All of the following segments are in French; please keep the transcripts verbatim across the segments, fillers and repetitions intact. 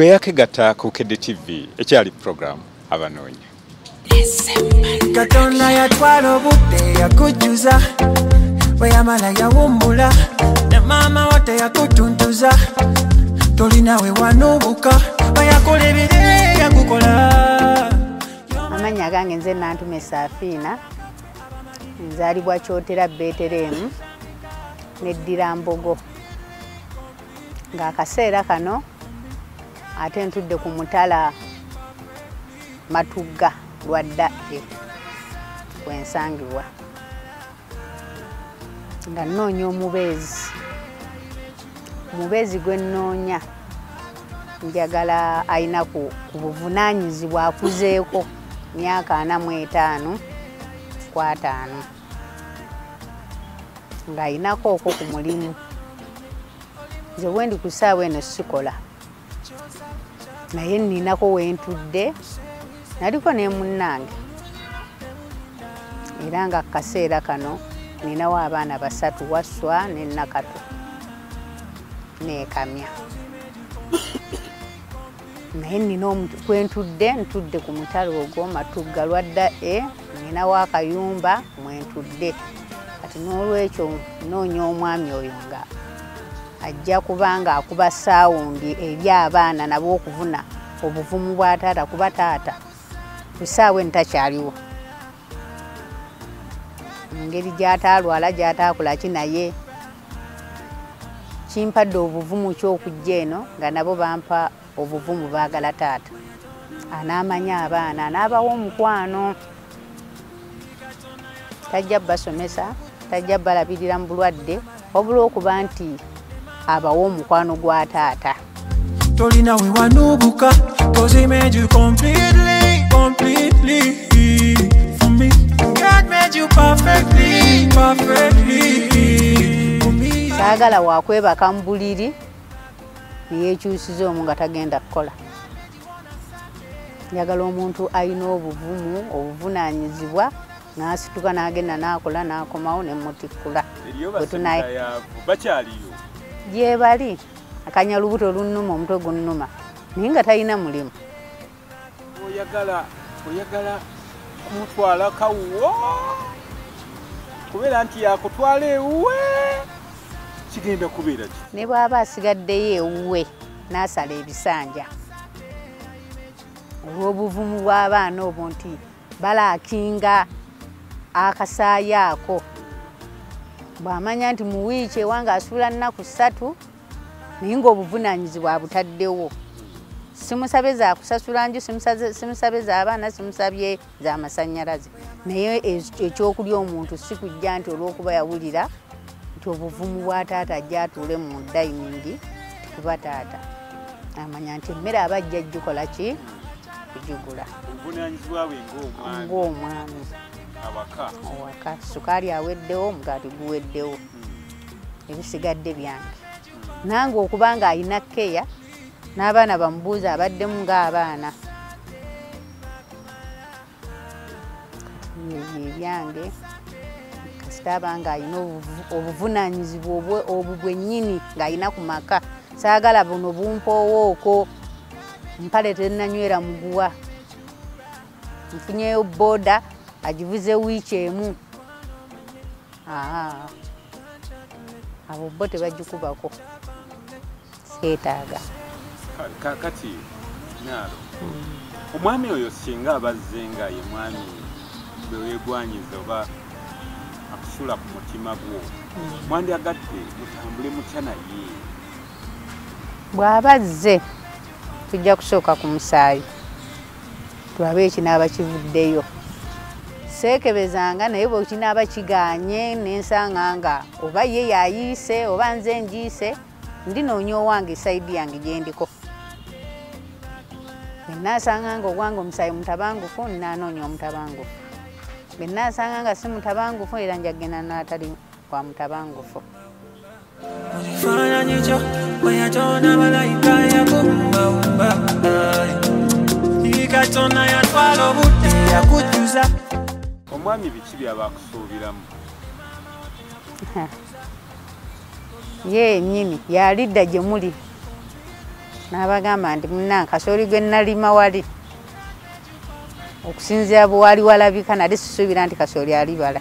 Gweake gata kukede T V, echali program Abanoonya. Katonda ya twalo bute ya kujuza, weyamala ya wumbula, na mama wate ya kutuntuza, tolina we wanubuka, weyakole bide ya kukola. Mama nyagange nze nantume safina, nzalibwa kyotera Betelehemu, neddira Mbogo. Nga akaseera kano ate ntudde ku mutala Matugga lwadda wensangibwa nga nnoonya omubeezi omubeezi gwe nnoonya njagala ayina ku buvunaanyizibwa akuzeeko myaka ana mu etaano ku ataano ng'ayinako okwo ku mulimu. Nze wendi ku ssaawa eno sikola naye nninako wentudde naliko ne munnange era nga kaseera kano ninawo abaana basatu Wasswa ne Nakato neekamya naye nnina kwentudde ntudde ku mutalo ogwo Matugga lwadda e ninawo akayumba mwentudde kati n'olwekyo nnoonya omwami oyo nga ajja kubanga akuba saawundi eby'abaana nabo okuvuna obuvumu bwa taata kuba taata ku ssaawa entakyaliwo engeri gy'ataalwala gy'ataakola ki naye kimpadde obuvumu ky'okujja eno nga nabo bampa obuvumu baagala taata anaamanya abaana anaabawo omukwano tajja basomesa tajja balabirira mu bulwadde wabula okuba nti abawo omukwano gwa taata. Tolina we wanubuka, cause he made you completely, completely for me. God made you perfectly, perfectly for me. Saagala wakwebaka mu buliri, yeekyusiza omu nga tagenda kukola. Njagala omuntu alina obuvumu, obuvunaanyizibwa, n'asituka n'agenda n'akola n'akomawo ne mutikkula. Bakyaliyo. Gyebali akanyalubuto olunnuma omutwe gunnuma naye nga talina mulimu oyagala kumutwala kawuwo kubeera nti yakutwala ewuwe kigenda kubeera ki ne bw'aba asigaddeyo ewuwe n'asala ebisanja olw'obuvumu bw'abaana obwo nti balaakinga akasaayi ako bw'amanya nti mu wiiki ewange asuula nnaku ssatu naye ng'obuvunaanyizibwa abutaddewo simusabe za kusasula nju simusabe z'abaana simusabye z'amasannyalaze naye ekyokulya omuntu si kujja nti olw'okuba yawulira nti obuvumu bwa taata ajja atuule mu dayiningi kuba taata amanya nti emmere aba ajja gikola ki kugigula ng'omwami awaka awaka sukari aweddewo omugaati guweddewo ebisigadde byange nange okubanga alina keya n'abaana bamubuuza abaddemu ng'abaana ebyange kasita abanga alina obuvunaanyizibwa obwo bwennyini ng'alina ku maka saagala buno bumpowooko mpale tennanywera muguwa nfunyeyo booda ajivuze wiiki emu abo bo tebagikubako seetaaga kakati naalo omwami oyo singa abazze nga ye mwami beweegwanyiza oba akusula ku mutima gwo mwandyagadde mutambule mutya naye bw'abazze tujja kusooka ku musaayi tulabe ekinaaba kivuddeyo seekebezanga naye bwekinaaba kiganye nensanga nga oba ye yayiise oba nze njiise ndinoonya owange saidi yange gyendiko bwenaasanga nga ogwange omusayi mutabangufu nanoonya omutabangufu bwenaasanga nga si mutabangufu era njagenda n'atali kwa mutabangufu ekifaananyi kyo bweyatona balayika yakumbawumba ikatona yatwala obudde yakujuza omwami biki byabakusuubiramu ye nnyini yalidda gye muli N'abagamba ndi munanka kasoli gwe nalima wali okusinzira bwe wali walabika nali sisuubira nti kasoli alibala.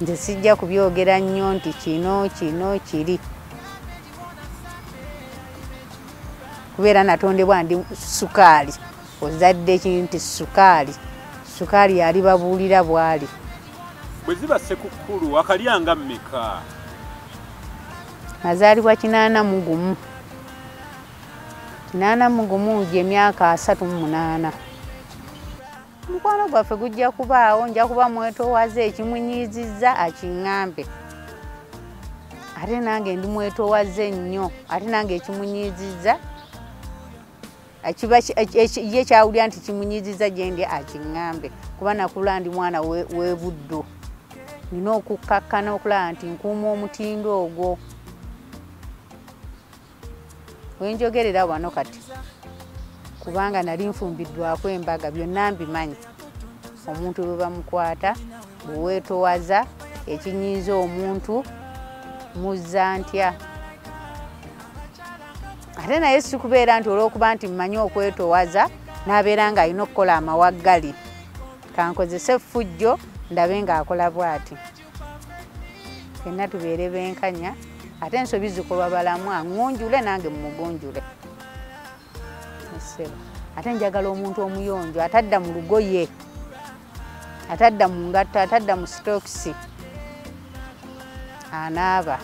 Nze sijja kubyogera nnyo nti kino kino kiri kubeera natondebwa ndi sukaali ozadde kinti sukaali sukaali yali babuulira bwali bwe ziba sekukulu akalyanga mmeka nazaalibwa kinaana mu gumu kinaana mu gumu gy'emyaka asatu mu munaana mukwano gwaffe gujja kubaawo nja kuba mwetoowaza ekimunyiizizza akiŋŋambe ate nange ndi mwetoowaza ennyo ate nange ekimunyiizizza akiba ye kyawulya nti kimunyiiziza gyendi akiŋŋambe kuba nakula ndi mwana w'ebuddo nina okukkakkana okulaba nti nkuuma omutindo ogwo wenjogerera wano kati kubanga nali nfumbiddwako embaga byonna mbimanyi omuntu bwe bamukwata bweweetowaza ekinyiiza omuntu muzza ntya ate naye sikubeera nti olw'okuba nti mmanyi okwetowaza n'abeera nga alina okukola amawaggali kankozese effujjo ndabe ng'akola bw'ati fenna tubeere benkanya ate ensobi zikolwa balamu aŋŋonjule nange mumugonjule ate njagala omuntu omuyonjo atadda mu lugoye atadda mu ngatto atadda mu sitokisi anaaba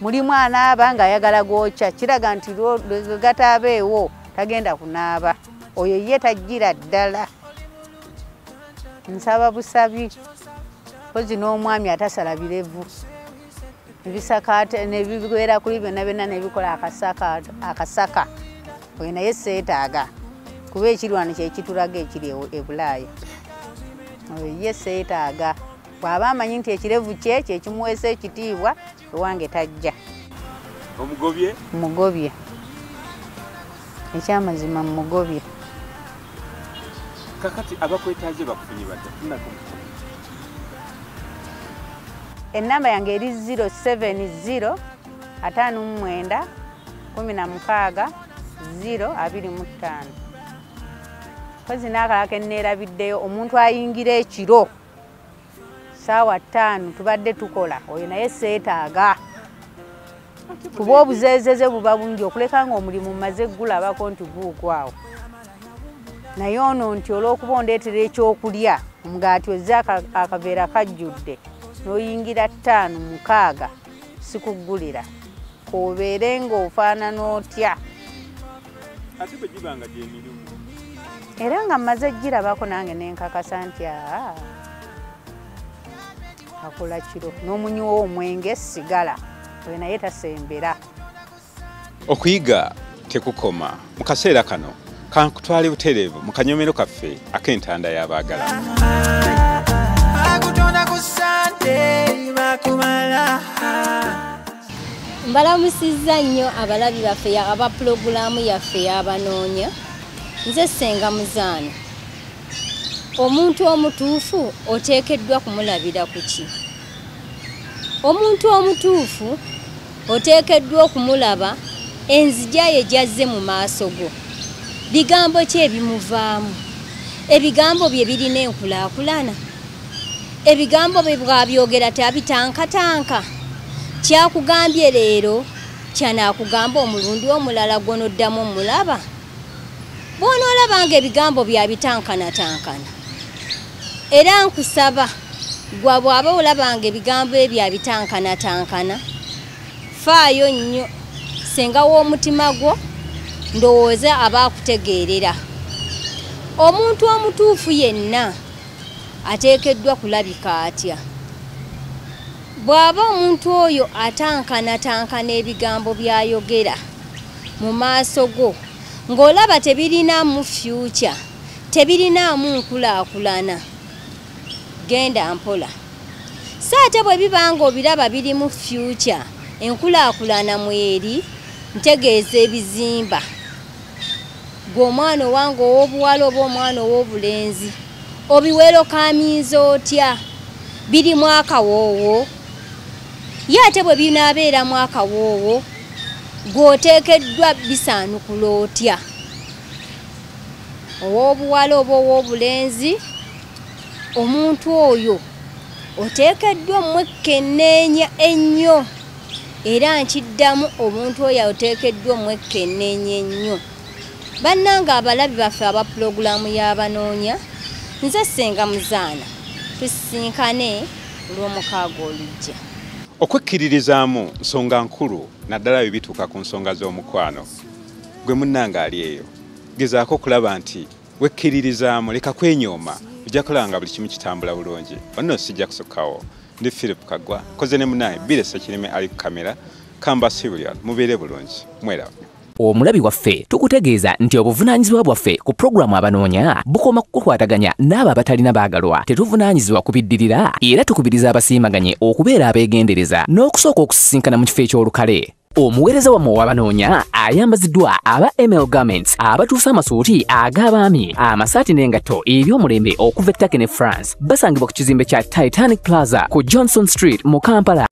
mulimu anaaba ng'ayagala gwokya kiraga nti gataba ewo tagenda kunaaba oyo ye tajjira ddala nsaba busabi mpozi n'omwami atasala birevu ebisakaate nebibeera kuli byonna byonna nebikola akasaka oyo naye seetaaga kuba ekirwano kyekitulaga ekiri e Bulaaya oyo ye seetaaga bw'aba amanyi nti ekirevu kye kyekimuweesa ekitiibwa wange tajja omugobye mugobye ekyamazima mugobye kakati abakwetaaze bakufunye badde ennamba yange eri zero seven zero five nine kumi na mukaaga zero abiri mu ttaano kozi n'akalala ke nneerabiddeyo omuntu ayingira ekiro saawa ttaano tubadde tukola oyo naye seetaaga kuba obuzeezeze buba bungi okuleka ng'omulimu mmaze gulabako nti guugwawo naye ono nti olw'okuba ondeetera ekyokulya omugaati ozze akaveera kajjudde n'oyingira ttaano mukaaga sikuggulira k'obeere ng'ofaanana otya ate bwe gibanga gy'emirimu era nga mmaze girabako nange nenkakasa nti aa akola kiro n'omunywa omwenge sigala we naye tasembera okuyiga tekukoma mu kaseera kano kankutwale butereevu mu kanyomero kaffe ak'entanda y'abaagala mbalamusizza nnyo abalabi baffe aba pulogulaamu yaffe y'Abanoonya nze Ssenga Muzaana omuntu omutuufu oteekeddwa kumulabira ku ki omuntu omutuufu oteekeddwa okumulaba enzija ye gyazze mu maaso go bigambo ki ebimuvaamu ebigambo bye birina enkulaakulana ebigambo bye bw'abyogera tabitankatanka kyakugambye leero kyanaakugamba omulundi omulala gw'onoddamu omulaba bw'onoolabanga ebigambo byabitankana-tankana era nkusaba gwa bw'aba olabanga ebigambo ebyo abitankana-tankana faayo nnyo senga w'omutima gwo ndowooza aba akutegeerera omuntu omutuufu yenna ateekeddwa kulabika atya bw'aba omuntu oyo atankana-tankana ebigambo by'ayogera mu maaso go ng'olaba tebirinaamu fyuca tebirinaamu nkulaakulana genda mpola so ate bwe bibanga obiraba birimu fyuca enkulaakulana mweri ntegeeza ebizimba gwe omwana owange ow'obuwala oba omwana ow'obulenzi obiweerokaaminza otya birimu akawoowo ye ate bwe binaabeeramu akawoowo gwotekeddwa bisanu kulotya owobuwala oba owobulenzi omuntu oyo otekeddwa mwekenneenya ennyo era nkiddamu omuntu oyo otekeddwa mwekenneenya ennyo. Bannanga abalabi baffe aba pulogulaamu y'Abanoonya, nze Ssenga Muzaana, tusisinkane olw'omukaaga olujja. Okwekkiririzaamu nsonga nkulu naddala bwe bituuka ku nsonga z'omukwano. Gwe munnanga ali eyo, gezaako okulaba nti wekkiririzaamu, leka kwenyooma, ojja kulaba nga buli kimu kitambula bulungi. Ono sijja kusukkawo. Ndi Philip Kagwa, koze ne munnaye Bire Sekirime ali ku kamera, Kamba Sibulyan, mubeere bulungi, mweraba. Omulabi waffe tukutegeeza nti obuvunaanyizibwa bwaffe ku programu Abanoonya bukoma kukwataganya n'abo abatalina baagalwa. Tetuvunaanyizibwa kubiddirira era tukubiriza abasiimaganye okubeera abeegendereza n'okusooka okusisinkana mu kifo eky'olukale. Omuweereza wammwe w'Abanoonya ayambaziddwa aba M L Garments abatuusa amasuuti ag'abaami, amasaati n'engatto eby'omulembe okuva e Ttake ne France. Basangibwa ku kizimbe kya Titanic Plaza ku Johnson Street mu Kampala.